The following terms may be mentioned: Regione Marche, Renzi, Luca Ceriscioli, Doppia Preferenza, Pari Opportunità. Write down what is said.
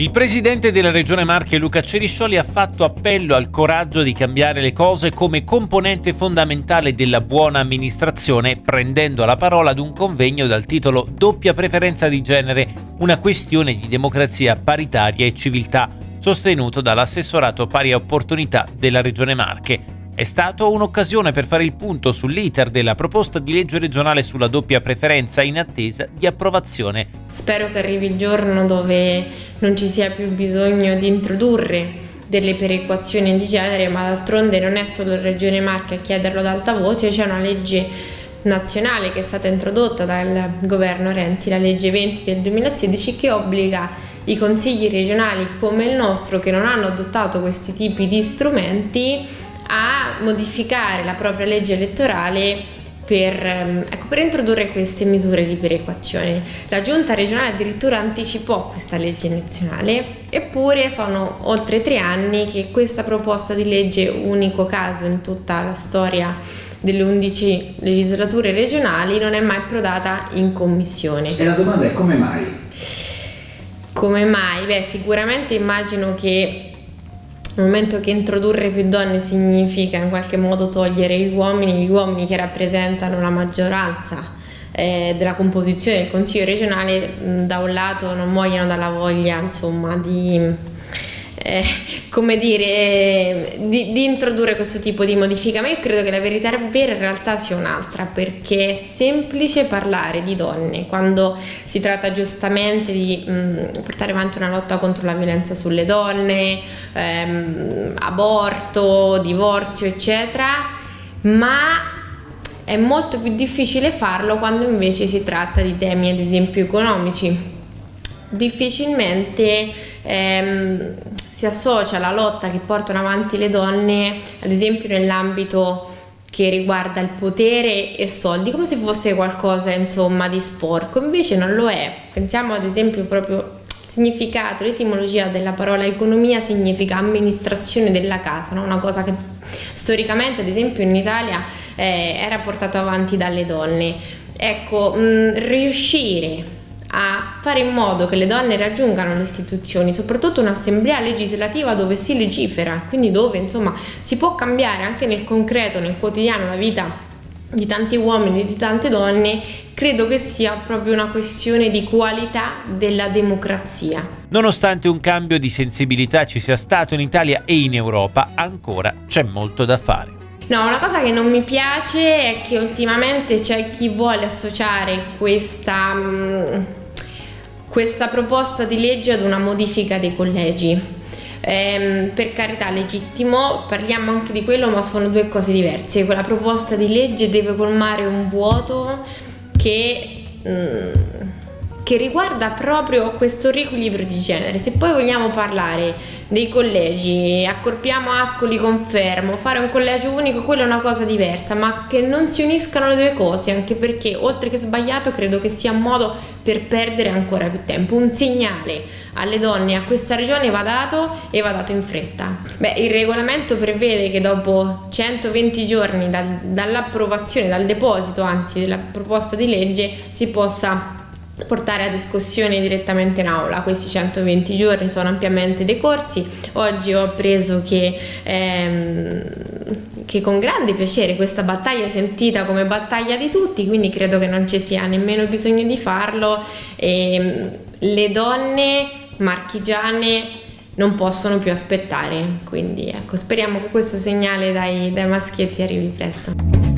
Il presidente della Regione Marche, Luca Ceriscioli, ha fatto appello al coraggio di cambiare le cose come componente fondamentale della buona amministrazione, prendendo la parola ad un convegno dal titolo Doppia Preferenza di Genere, una questione di democrazia paritaria e civiltà, sostenuto dall'assessorato pari opportunità della Regione Marche. È stata un'occasione per fare il punto sull'iter della proposta di legge regionale sulla doppia preferenza in attesa di approvazione. Spero che arrivi il giorno dove non ci sia più bisogno di introdurre delle perequazioni di genere, ma d'altronde non è solo la Regione Marche a chiederlo ad alta voce, c'è una legge nazionale che è stata introdotta dal governo Renzi, la legge 20 del 2016, che obbliga i consigli regionali come il nostro, che non hanno adottato questi tipi di strumenti, a modificare la propria legge elettorale per introdurre queste misure di perequazione. La giunta regionale addirittura anticipò questa legge nazionale, eppure sono oltre 3 anni che questa proposta di legge, unico caso in tutta la storia delle 11 legislature regionali, non è mai approdata in commissione. E la domanda è: come mai? Come mai? Beh, sicuramente immagino che nel momento che introdurre più donne significa in qualche modo togliere gli uomini che rappresentano la maggioranza della composizione del Consiglio regionale, da un lato non muoiono dalla voglia, insomma, di introdurre questo tipo di modifica. Ma io credo che la verità vera in realtà sia un'altra, perché è semplice parlare di donne quando si tratta giustamente di portare avanti una lotta contro la violenza sulle donne, aborto, divorzio, eccetera, ma è molto più difficile farlo quando invece si tratta di temi, ad esempio, economici. Difficilmente si associa la lotta che portano avanti le donne, ad esempio, nell'ambito che riguarda il potere e soldi, come se fosse qualcosa, insomma, di sporco. Invece non lo è. Pensiamo, ad esempio, proprio al significato, l'etimologia della parola economia significa amministrazione della casa, no? Una cosa che storicamente, ad esempio, in Italia era portata avanti dalle donne. Ecco, riuscire a fare in modo che le donne raggiungano le istituzioni, soprattutto un'assemblea legislativa dove si legifera, quindi dove, insomma, si può cambiare anche nel concreto, nel quotidiano, la vita di tanti uomini e di tante donne, credo che sia proprio una questione di qualità della democrazia. Nonostante un cambio di sensibilità ci sia stato in Italia e in Europa, ancora c'è molto da fare. No, una cosa che non mi piace è che ultimamente c'è chi vuole associare questa proposta di legge ad una modifica dei collegi. Per carità, legittimo, parliamo anche di quello, ma sono 2 cose diverse. Quella proposta di legge deve colmare un vuoto che riguarda proprio questo riequilibrio di genere. Se poi vogliamo parlare dei collegi, accorpiamo Ascoli con Fermo, fare un collegio unico, quella è una cosa diversa, ma che non si uniscano le 2 cose, anche perché, oltre che sbagliato, credo che sia un modo per perdere ancora più tempo. Un segnale alle donne, a questa regione, va dato, e va dato in fretta. Beh, il regolamento prevede che dopo 120 giorni dall'approvazione, dal deposito anzi della proposta di legge, si possa portare a discussione direttamente in aula. Questi 120 giorni sono ampiamente decorsi. Oggi ho appreso che con grande piacere questa battaglia è sentita come battaglia di tutti, quindi credo che non ci sia nemmeno bisogno di farlo. E le donne marchigiane non possono più aspettare, quindi ecco, speriamo che questo segnale dai maschietti arrivi presto.